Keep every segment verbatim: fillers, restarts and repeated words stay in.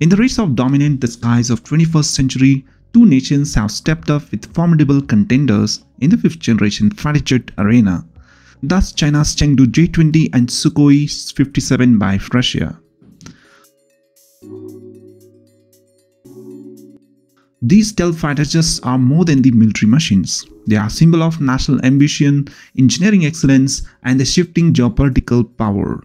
In the race of dominant the skies of twenty-first century, two nations have stepped up with formidable contenders in the fifth generation fighter jet arena, thus China's Chengdu J twenty and Sukhoi fifty-seven by Russia. These stealth fighter jets are more than the military machines. They are a symbol of national ambition, engineering excellence, and the shifting geopolitical power.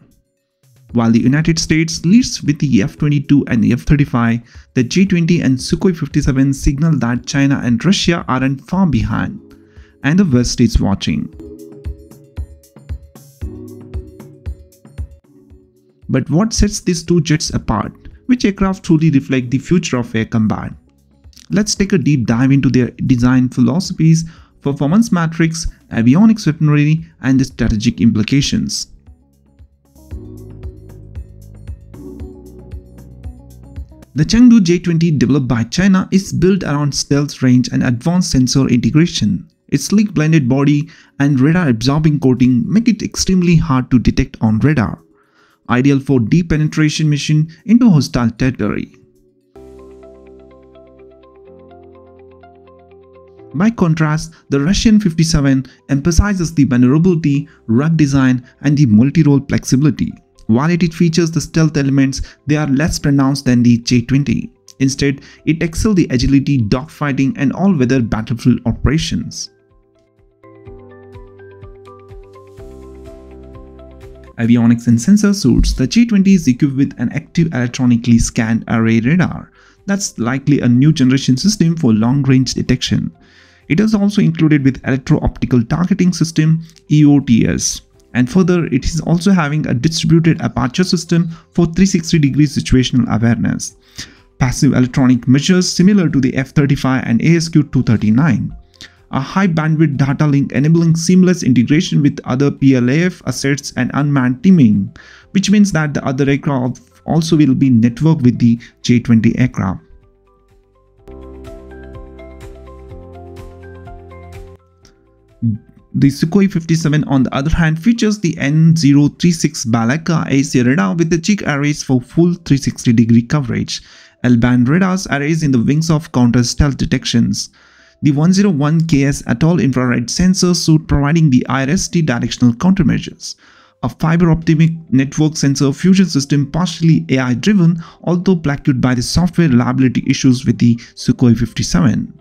While the United States leads with the F twenty-two and the F thirty-five, the J twenty and Sukhoi fifty-seven signal that China and Russia aren't far behind, and the West is watching. But what sets these two jets apart? Which aircraft truly reflect the future of air combat? Let's take a deep dive into their design philosophies, performance metrics, avionics weaponry, and the strategic implications. The Chengdu J twenty, developed by China, is built around stealth range and advanced sensor integration. Its sleek blended body and radar-absorbing coating make it extremely hard to detect on radar, ideal for deep penetration mission into hostile territory. By contrast, the Russian fifty-seven emphasizes the maneuverability, rugged design, and the multi-role flexibility. While it features the stealth elements, they are less pronounced than the J twenty. Instead, it excels the agility, dogfighting, and all-weather battlefield operations. Avionics and sensor suits. The J twenty is equipped with an active electronically scanned array radar. That's likely a new generation system for long-range detection. It is also included with electro-optical targeting system E O T S. And further, it is also having a distributed aperture system for three hundred sixty degree situational awareness. Passive electronic measures similar to the F thirty-five and A S Q two thirty-nine. A high bandwidth data link enabling seamless integration with other P L A F assets and unmanned teaming, which means that the other aircraft also will be networked with the J twenty aircraft. The Sukhoi fifty-seven, on the other hand, features the N zero three six Balaka A E S A radar with the jig arrays for full three hundred sixty degree coverage. L-band radars arrays in the wings of counter-stealth detections. The one oh one K S Atoll infrared sensor suit providing the I R S T directional countermeasures. A fiber-optic network sensor fusion system partially A I-driven, although plagued by the software reliability issues with the Sukhoi fifty-seven.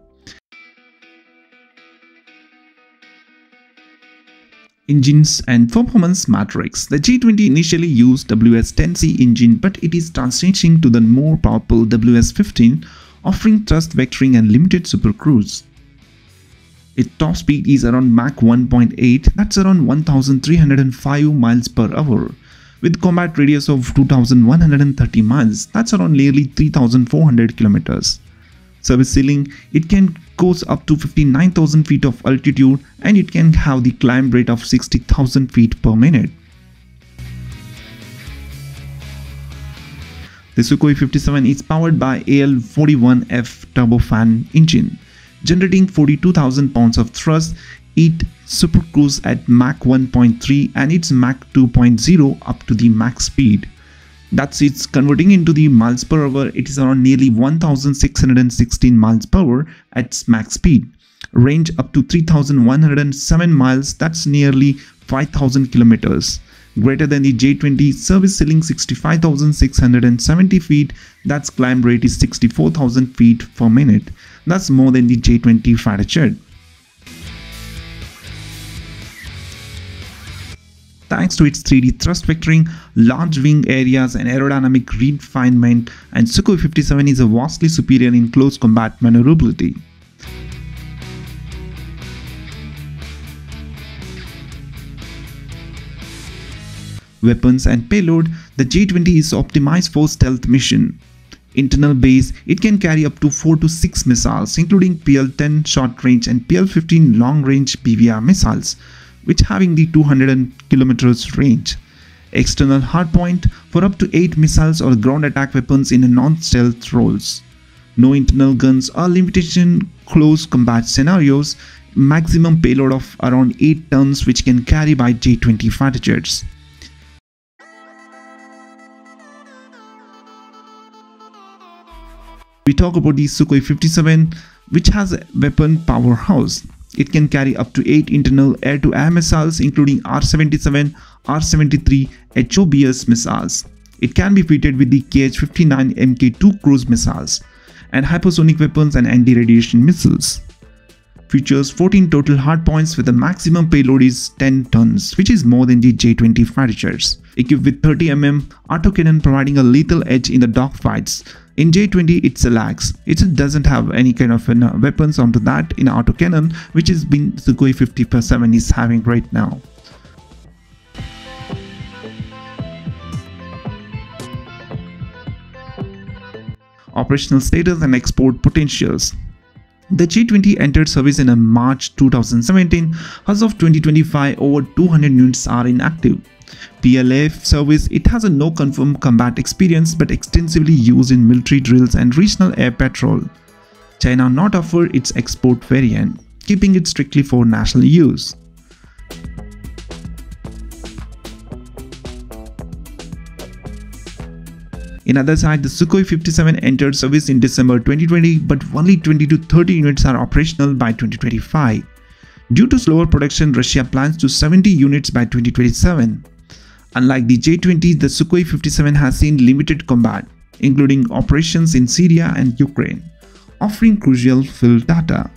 Engines and performance metrics. The J twenty initially used W S ten C engine, but it is transitioning to the more powerful W S fifteen, offering thrust vectoring and limited supercruise. Its top speed is around Mach one point eight, that's around one thousand three hundred five miles per hour, with combat radius of two thousand one hundred thirty miles, that's around nearly three thousand four hundred kilometers. Service ceiling, it can goes up to fifty-nine thousand feet of altitude, and it can have the climb rate of sixty thousand feet per minute. The Sukhoi fifty-seven is powered by A L forty-one F turbofan engine, generating forty-two thousand pounds of thrust. It supercruises at Mach one point three and its Mach two point oh up to the max speed. That's it's converting into the miles per hour. It is around nearly one thousand six hundred sixteen miles per hour at max speed. Range up to three thousand one hundred seven miles. That's nearly five thousand kilometers. Greater than the J twenty. Service ceiling sixty-five thousand six hundred seventy feet. That's climb rate is sixty-four thousand feet per minute. That's more than the J twenty fighter jet. Thanks to its three D thrust vectoring, large wing areas and aerodynamic refinement, and Sukhoi fifty-seven is a vastly superior in close combat maneuverability. Weapons and payload. The J twenty is optimized for stealth mission. Internal base, it can carry up to four to six missiles, including P L ten short-range and P L fifteen long-range P V R missiles, which having the two hundred kilometers range. External hardpoint for up to eight missiles or ground attack weapons in a non-stealth roles. No internal guns or limitation close combat scenarios. Maximum payload of around eight tons, which can carry by J twenty fighter jets. We talk about the Sukhoi fifty-seven, which has a weapon powerhouse. It can carry up to eight internal air-to-air missiles, including R seventy-seven, R seventy-three, H O B S missiles. It can be fitted with the K H fifty-nine M K two cruise missiles and hypersonic weapons and anti-radiation missiles. Features fourteen total hardpoints with a maximum payload is ten tons, which is more than the J twenty fighters. Equipped with thirty millimeter autocannon, providing a lethal edge in the dogfights. In J twenty, it's a lax. It doesn't have any kind of uh, weapons onto that in autocannon, which is been Sukhoi fifty-seven is having right now. Operational status and export potentials. The J twenty entered service in March two thousand seventeen. As of twenty twenty-five, over two hundred units are inactive. P L A F service. It has a no confirmed combat experience but extensively used in military drills and regional air patrol. China not offered its export variant, keeping it strictly for national use. In other side, the Sukhoi fifty-seven entered service in December twenty twenty, but only twenty to thirty units are operational by twenty twenty-five. Due to slower production, Russia plans to seventy units by twenty twenty-seven. Unlike the J twenty, the Sukhoi fifty-seven has seen limited combat, including operations in Syria and Ukraine, offering crucial field data.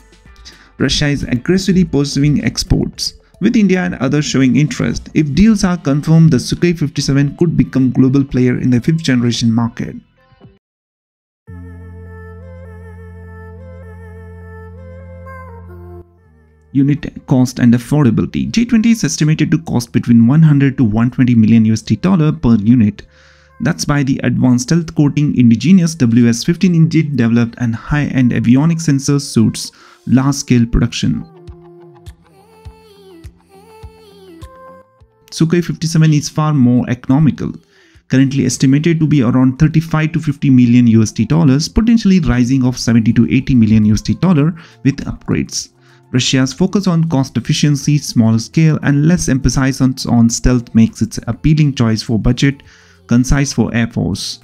Russia is aggressively pursuing exports, with India and others showing interest. If deals are confirmed, the Sukhoi fifty-seven could become global player in the fifth generation market. Unit cost and affordability. J twenty is estimated to cost between one hundred to one hundred twenty million U S D dollar per unit. That's by the advanced stealth coating indigenous W S fifteen engine developed and high-end avionic sensor suits large-scale production. Sukhoi fifty-seven is far more economical, currently estimated to be around thirty-five to fifty million U S D dollars, potentially rising of seventy to eighty million U S D dollar with upgrades. Russia's focus on cost efficiency, smaller scale, and less emphasis on, on stealth makes it an appealing choice for budget, concise for Air Force.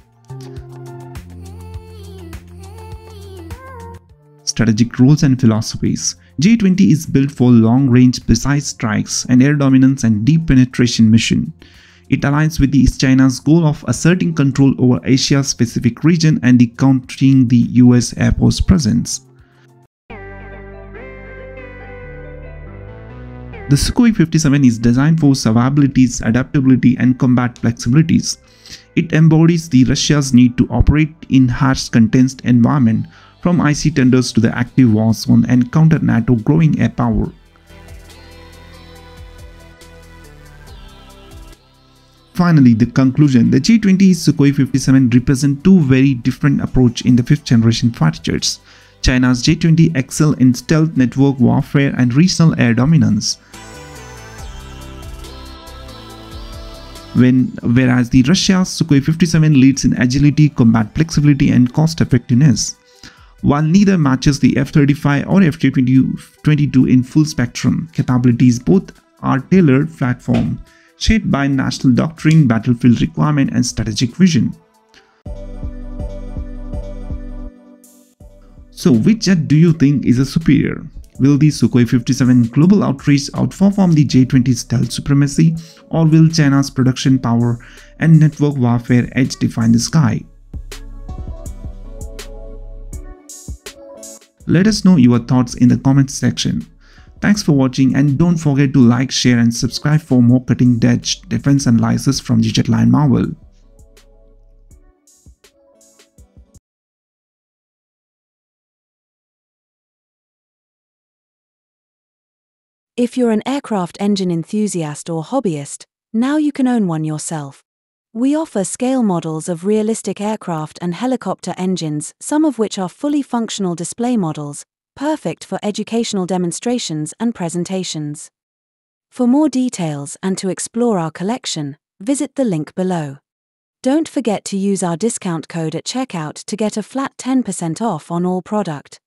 Strategic roles and philosophies. J twenty is built for long-range precise strikes and air dominance and deep penetration mission. It aligns with East China's goal of asserting control over Asia's Pacific region and the countering the U S Air Force presence. The Sukhoi fifty-seven is designed for survivability, adaptability, and combat flexibilities. It embodies the Russia's need to operate in harsh, condensed environment, from icy tenders to the active war zone and counter NATO growing air power. Finally, the conclusion: the J twenty and Sukhoi fifty-seven represent two very different approaches in the fifth generation fighters. China's J twenty excel in stealth network warfare and regional air dominance, when, whereas the Russia's Sukhoi fifty-seven leads in agility, combat flexibility, and cost effectiveness. While neither matches the F thirty-five or F twenty-two in full spectrum capabilities, both are tailored platform, shaped by national doctrine, battlefield requirement, and strategic vision. So, which jet do you think is a superior? Will the Sukhoi fifty-seven global outreach outperform the J twenty stealth supremacy, or will China's production power and network warfare edge define the sky? Let us know your thoughts in the comments section. Thanks for watching, and don't forget to like, share, and subscribe for more cutting-edge defense analysis from the Jetline Marvel. If you're an aircraft engine enthusiast or hobbyist, now you can own one yourself. We offer scale models of realistic aircraft and helicopter engines, some of which are fully functional display models, perfect for educational demonstrations and presentations. For more details and to explore our collection, visit the link below. Don't forget to use our discount code at checkout to get a flat ten percent off on all product.